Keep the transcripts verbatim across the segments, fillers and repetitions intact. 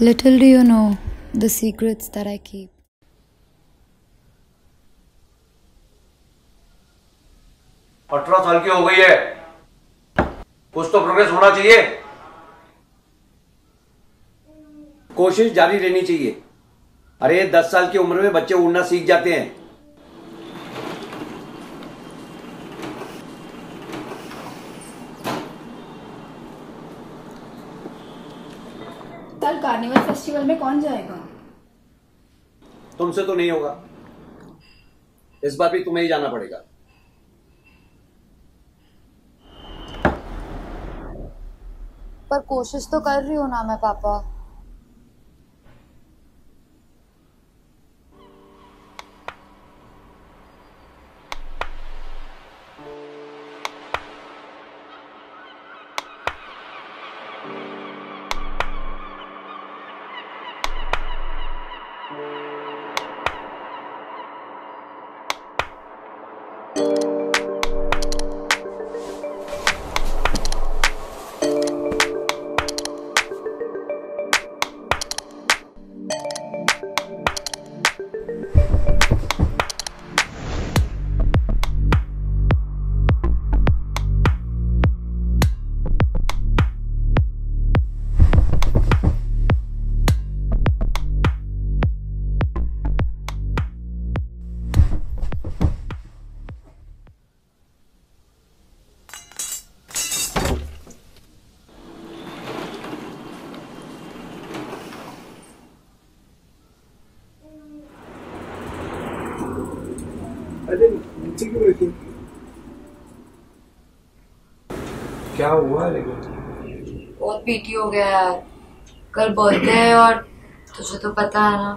Little do you know the secrets that I keep. अठारह साल की हो गई है, कुछ तो प्रोग्रेस होना चाहिए, कोशिश जारी रहनी चाहिए। अरे दस साल की उम्र में बच्चे उड़ना सीख जाते हैं। कल कार्निवल फेस्टिवल में कौन जाएगा? तुमसे तो नहीं होगा, इस बार भी तुम्हें ही जाना पड़ेगा। पर कोशिश तो कर रही हूँ ना मैं पापा। क्या हुआ? लेकिन बहुत पीटी हो गया यार, कल बर्थडे है और तुझे तो पता है ना।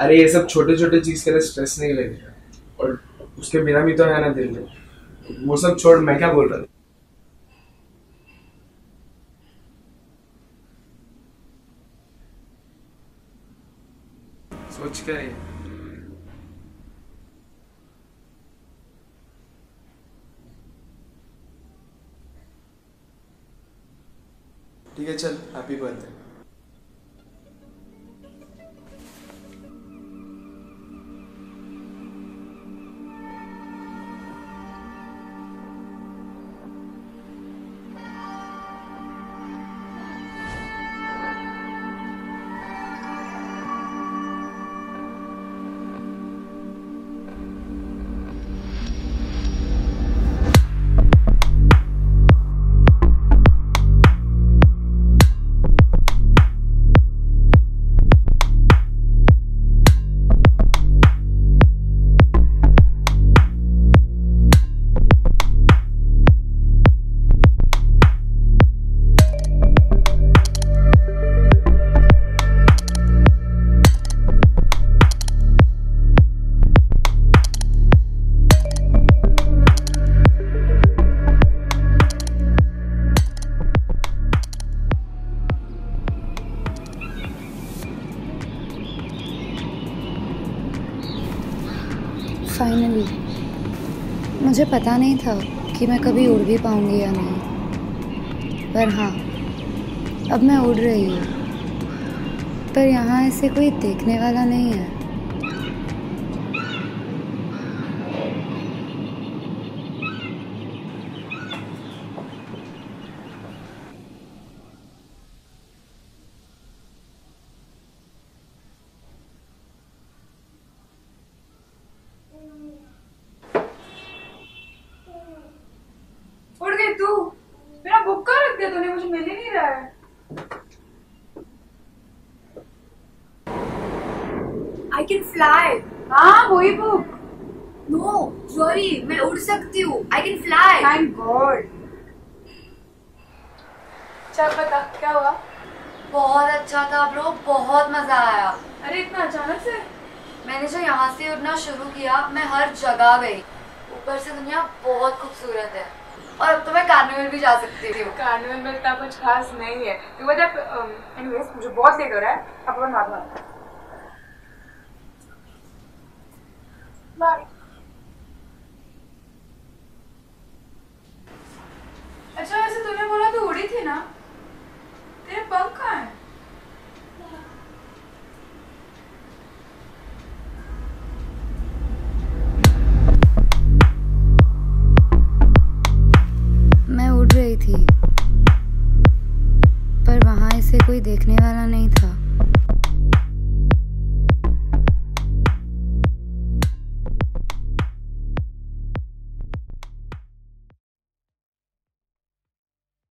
अरे ये सब छोटे छोटे चीज के लिए स्ट्रेस नहीं लेना, और उसके बिना भी तो है ना दिल में। वो सब छोड़, मैं क्या बोल रहा हूँ। सोच क्या है? ठीक है चल, हैप्पी बर्थडे। फाइनली मुझे पता नहीं था कि मैं कभी उड़ भी पाऊंगी या नहीं, पर हाँ अब मैं उड़ रही हूँ। पर यहाँ ऐसे कोई देखने वाला नहीं है। मुझे मिल ही नहीं रहा है। I can fly. हाँ वही बुक। No, sorry, मैं उड़ सकती हूँ। I can fly. Thank God. चल बता क्या हुआ? बहुत अच्छा था ब्रो, बहुत मजा आया। अरे इतना अचानक से? मैंने जो यहाँ से उड़ना शुरू किया, मैं हर जगह गई। ऊपर से दुनिया बहुत खूबसूरत है, और अब तो मैं कार्निवल भी जा सकती हूँ। कार्निवल में इतना कुछ खास नहीं है। एनीवेज मुझे बहुत लेट हो रहा है, अब अपन बाद में बात करते हैं। बाय। अच्छा वैसे तूने बोला तू उड़ी थी ना, तेरे पंख कहाँ हैं? से कोई देखने वाला नहीं था।